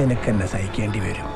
നിനക്കെന്നെ സഹിക്കേണ്ടി വരും.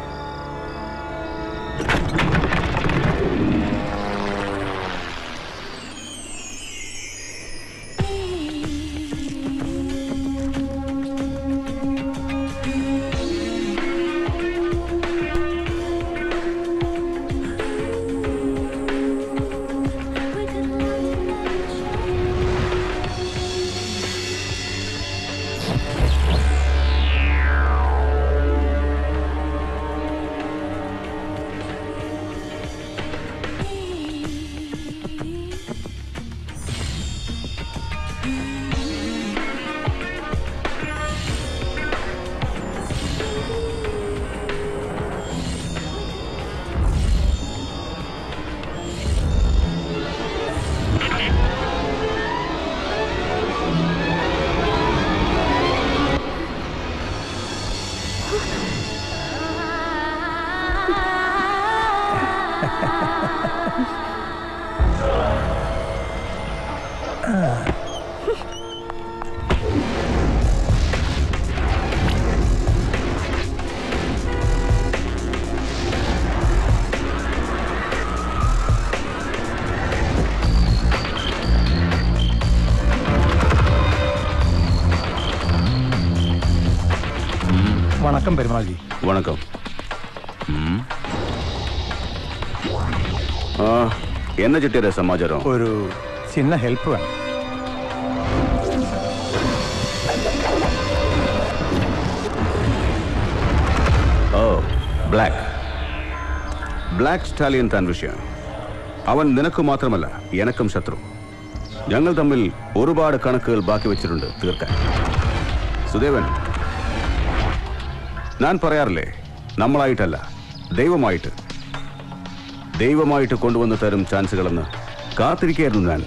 வணக்கம் பெருமாள் ஜி. வணக்கம். என்ன சிட்டியர சமாச்சாரம்? ஒரு சின்ன ஹெல்ப் வேணும். ஓ பிளாக் பிளாக் ஸ்டாலியன் தான் விஷயம். அவன் നിനக்கு മാത്രമല്ല எனக்கும் ശത്രു. ഞങ്ങൾ തമ്മിൽ ഒരുപാട് കണക്കുകൾ ബാക്കി വെച്ചിട്ടുണ്ട് തീർക്കാൻ. സുദേവൻ ഞാൻ പറയാറില്ലേ, നമ്മളായിട്ടല്ല ദൈവമായിട്ട് ദൈവമായിട്ട് കൊണ്ടുവന്ന് തരും ചാൻസുകളെന്ന് കാത്തിരിക്കുകയായിരുന്നു ഞാൻ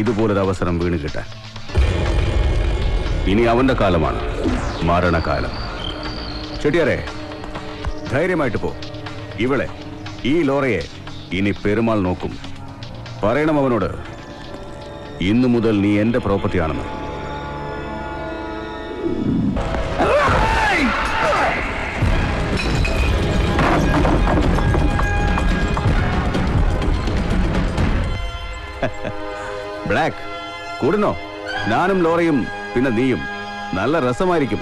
ഇതുപോലൊരു അവസരം വീണ് കിട്ടാൻ. ഇനി അവൻ്റെ കാലമാണ്, മരണകാലം. ചെട്ടിയാരെ, ധൈര്യമായിട്ട് പോ. ഇവളെ, ഈ ലോറയെ ഇനി പെരുമാൾ നോക്കും. പറയണം അവനോട്, ഇന്നു മുതൽ നീ എൻ്റെ പ്രോപ്പർട്ടിയാണെന്ന്. ബ്ലാക്ക്, കൂടുന്നോ? ഞാനും ലോറയും പിന്നെ നീയും. നല്ല രസമായിരിക്കും.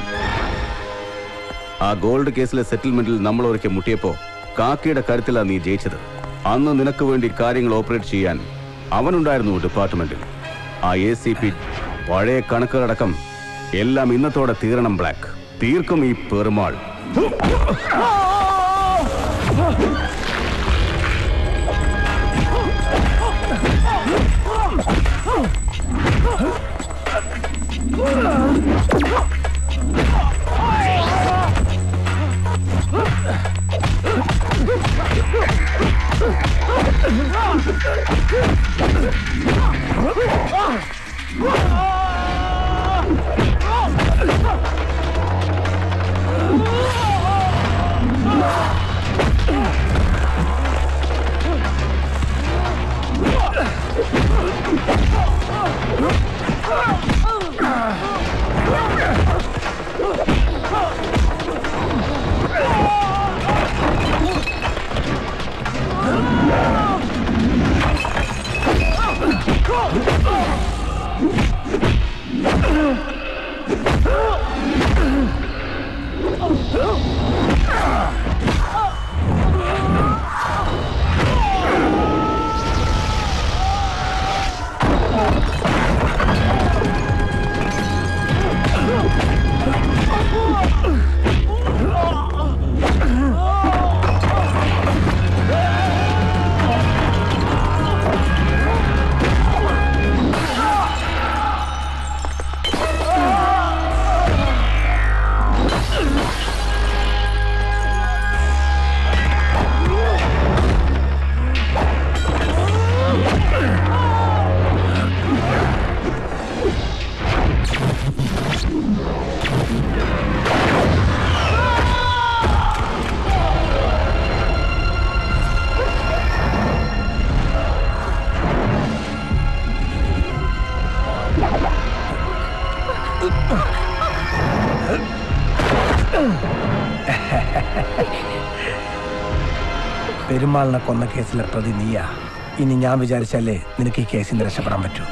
ആ ഗോൾഡ് കേസിലെ സെറ്റിൽമെന്റിൽ നമ്മൾ ഒരിക്കൽ മുട്ടിയപ്പോ കാക്കിയുടെ കരുത്തിലാണ് നീ ജയിച്ചത്. അന്ന് നിനക്ക് വേണ്ടി കാര്യങ്ങൾ ഓപ്പറേറ്റ് ചെയ്യാൻ അവനുണ്ടായിരുന്നു ഡിപ്പാർട്ട്മെന്റിൽ. ആ ACP പഴയ കണക്കുകളടക്കം എല്ലാം ഇന്നത്തോടെ തീരണം. ബ്ലാക്ക്, തീർക്കും ഈ പെരുമാൾ. പെരുമാളിനെ കൊന്ന കേസിലെ പ്രതി നീയാ. ഇനി ഞാൻ വിചാരിച്ചാലേ നിനക്ക് ഈ കേസിൽ നിന്ന് രക്ഷപ്പെടാൻ പറ്റൂ.